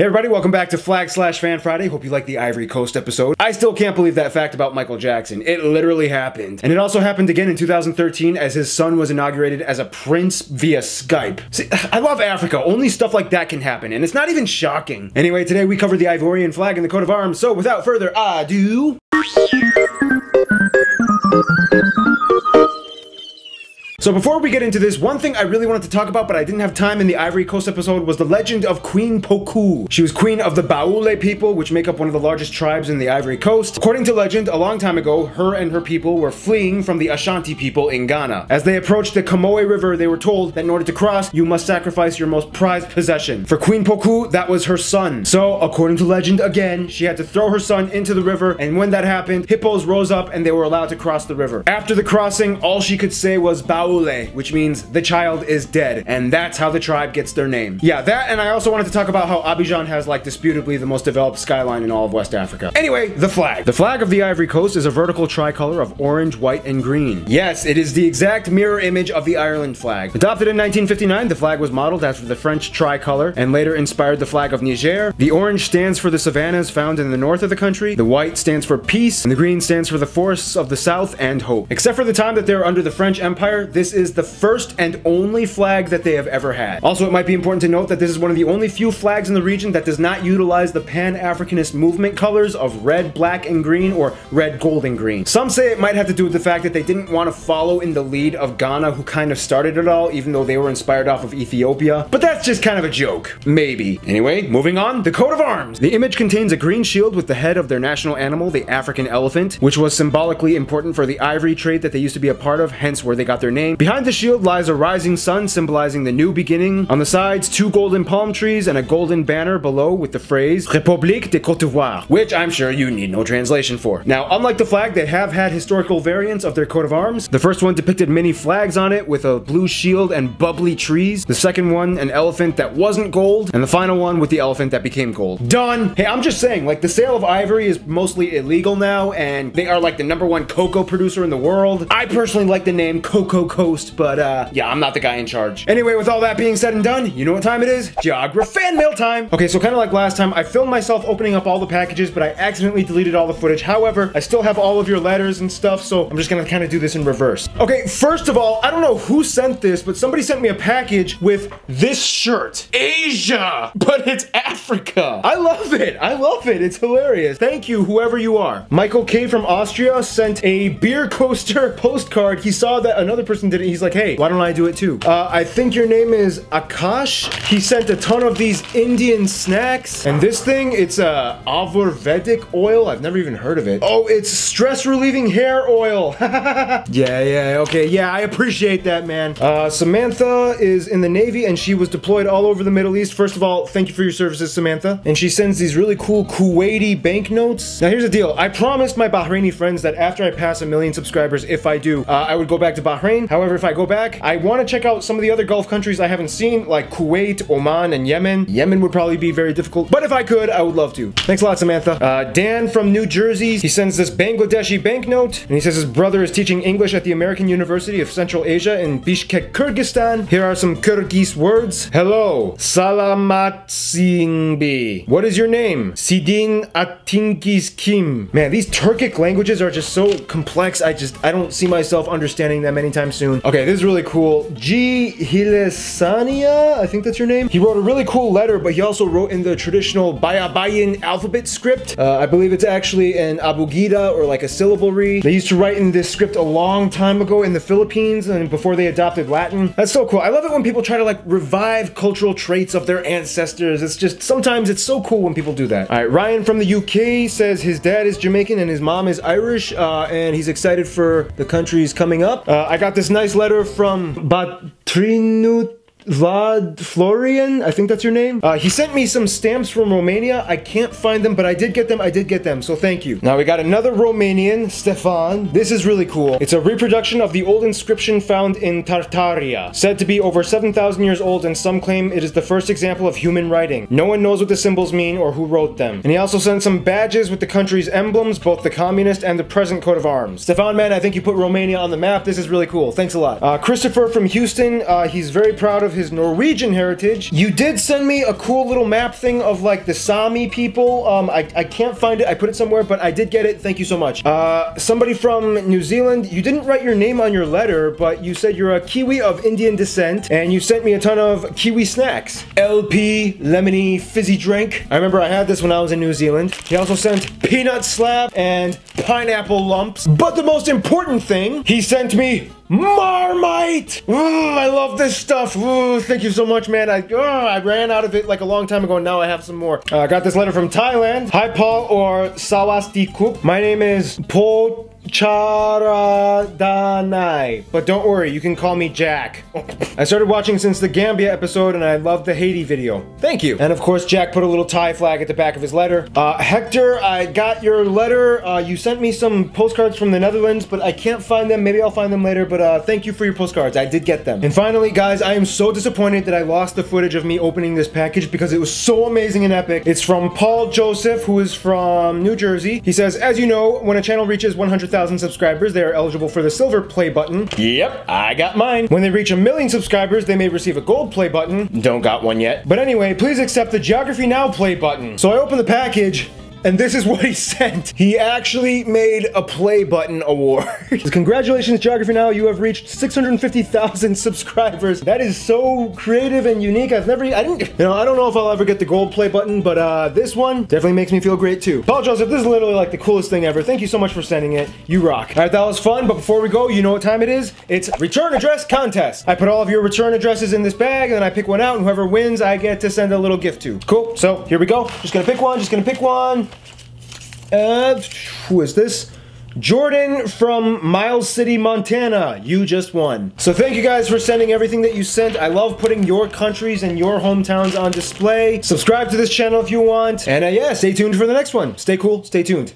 Hey everybody, welcome back to Flag/Fan Friday. Hope you like the Ivory Coast episode. I still can't believe that fact about Michael Jackson. It literally happened. And it also happened again in 2013 as his son was inaugurated as a prince via Skype. See, I love Africa. Only stuff like that can happen, and it's not even shocking. Anyway, today we covered the Ivorian flag and the coat of arms, so without further ado... So before we get into this, one thing I really wanted to talk about but I didn't have time in the Ivory Coast episode was the legend of Queen Poku. She was queen of the Baule people, which make up one of the largest tribes in the Ivory Coast. According to legend, a long time ago, her and her people were fleeing from the Ashanti people in Ghana. As they approached the Kamoe River, they were told that in order to cross, you must sacrifice your most prized possession. For Queen Poku, that was her son. So, according to legend again, she had to throw her son into the river, and when that happened, hippos rose up and they were allowed to cross the river. After the crossing, all she could say was Baule, which means the child is dead, and that's how the tribe gets their name. Yeah, that, and I also wanted to talk about how Abidjan has, like, disputably the most developed skyline in all of West Africa. Anyway, the flag. The flag of the Ivory Coast is a vertical tricolor of orange, white, and green. Yes, it is the exact mirror image of the Ireland flag. Adopted in 1959, the flag was modeled after the French tricolor and later inspired the flag of Niger. The orange stands for the savannas found in the north of the country, the white stands for peace, and the green stands for the forests of the south and hope. Except for the time that they were under the French Empire, this is the first and only flag that they have ever had. Also, it might be important to note that this is one of the only few flags in the region that does not utilize the Pan-Africanist movement colors of red, black, and green, or red, gold, and green. Some say it might have to do with the fact that they didn't want to follow in the lead of Ghana, who kind of started it all, even though they were inspired off of Ethiopia. But that's just kind of a joke. Maybe. Anyway, moving on, the coat of arms. The image contains a green shield with the head of their national animal, the African elephant, which was symbolically important for the ivory trade that they used to be a part of, hence where they got their name. Behind the shield lies a rising sun symbolizing the new beginning. On the sides, two golden palm trees and a golden banner below with the phrase République de Côte d'Ivoire, which I'm sure you need no translation for. Now, unlike the flag, they have had historical variants of their coat of arms. The first one depicted many flags on it with a blue shield and bubbly trees. The second one, an elephant that wasn't gold. And the final one with the elephant that became gold. Done! Hey, I'm just saying, like, the sale of ivory is mostly illegal now, and they are like the #1 cocoa producer in the world. I personally like the name Cocoa Coast, but yeah, I'm not the guy in charge. Anyway, with all that being said and done, you know what time it is? Geograph fan mail time! Okay, so kind of like last time, I filmed myself opening up all the packages, but I accidentally deleted all the footage. However, I still have all of your letters and stuff, so I'm just gonna kind of do this in reverse. Okay, first of all, I don't know who sent this, but somebody sent me a package with this shirt. Asia! But it's Africa! I love it! I love it! It's hilarious. Thank you, whoever you are. Michael K from Austria sent a beer coaster postcard. He saw that another person did it. He's like, hey, why don't I do it too? I think your name is Akash. He sent a ton of these Indian snacks. And this thing, it's Ayurvedic oil. I've never even heard of it. Oh, it's stress relieving hair oil. Yeah, okay. Yeah, I appreciate that, man. Samantha is in the Navy and she was deployed all over the Middle East. First of all, thank you for your services, Samantha. And she sends these really cool Kuwaiti banknotes. Now here's the deal. I promised my Bahraini friends that after I pass 1 million subscribers, if I do, I would go back to Bahrain. However, if I go back, I want to check out some of the other Gulf countries I haven't seen, like Kuwait, Oman, and Yemen. Yemen would probably be very difficult, but if I could, I would love to. Thanks a lot, Samantha. Dan from New Jersey, he sends this Bangladeshi banknote, and he says his brother is teaching English at the American University of Central Asia in Bishkek, Kyrgyzstan. Here are some Kyrgyz words. Hello, Salamatsingbi. What is your name? Sidin Atingis Kim. Man, these Turkic languages are just so complex, I don't see myself understanding them anytime soon. Okay, this is really cool. G Hilesania, I think that's your name. He wrote a really cool letter, but he also wrote in the traditional Baybayin alphabet script. I believe it's actually an abugida or like a syllabary. They used to write in this script a long time ago in the Philippines and before they adopted Latin. That's so cool. I love it when people try to like revive cultural traits of their ancestors. It's just, sometimes it's so cool when people do that. All right, Ryan from the UK says his dad is Jamaican and his mom is Irish and he's excited for the countries coming up. I got this nice letter from Batrinut Vlad Florian, I think that's your name. He sent me some stamps from Romania. I can't find them, but I did get them, so thank you. Now we got another Romanian, Stefan. This is really cool. It's a reproduction of the old inscription found in Tartaria, said to be over 7,000 years old, and some claim it is the first example of human writing. No one knows what the symbols mean or who wrote them. And he also sent some badges with the country's emblems, both the communist and the present coat of arms. Stefan, man, I think you put Romania on the map. This is really cool. Thanks a lot. Christopher from Houston, he's very proud of of his Norwegian heritage. You did send me a cool little map thing of like the Sami people. I can't find it, I put it somewhere, but I did get it, thank you so much. Somebody from New Zealand, you didn't write your name on your letter, but you said you're a Kiwi of Indian descent, and you sent me a ton of Kiwi snacks. LP, lemony, fizzy drink. I remember I had this when I was in New Zealand. He also sent peanut slab and pineapple lumps. But the most important thing, he sent me Marmite! Ooh, I love this stuff. Ooh, thank you so much, man. I ran out of it like a long time ago, and now I have some more. I got this letter from Thailand. Hi, Paul, or Sawasteekup. My name is Paul Chara Danae, but don't worry, you can call me Jack. I started watching since the Gambia episode, and I loved the Haiti video. Thank you. And of course, Jack put a little Thai flag at the back of his letter. Hector, I got your letter. You sent me some postcards from the Netherlands, but I can't find them. Maybe I'll find them later, but thank you for your postcards. I did get them. And finally, guys, I am so disappointed that I lost the footage of me opening this package because it was so amazing and epic. It's from Paul Joseph, who is from New Jersey. He says, as you know, when a channel reaches 100,000 subscribers, they are eligible for the silver play button. Yep, I got mine. When they reach 1,000,000 subscribers, they may receive a gold play button. Don't got one yet. But anyway, please accept the Geography Now play button. So I open the package, and this is what he sent. He actually made a play button award. Congratulations, Geography Now. You have reached 650,000 subscribers. That is so creative and unique. I don't know if I'll ever get the gold play button, but this one definitely makes me feel great too. Paul Joseph, this is literally like the coolest thing ever. Thank you so much for sending it. You rock. All right, that was fun, but before we go, you know what time it is? It's return address contest. I put all of your return addresses in this bag, and then I pick one out, and whoever wins, I get to send a little gift to. Cool, so here we go. Just gonna pick one, just gonna pick one. Who is this? Jordan from Miles City, Montana. You just won. So thank you guys for sending everything that you sent. I love putting your countries and your hometowns on display. Subscribe to this channel if you want. And yeah, stay tuned for the next one. Stay cool, stay tuned.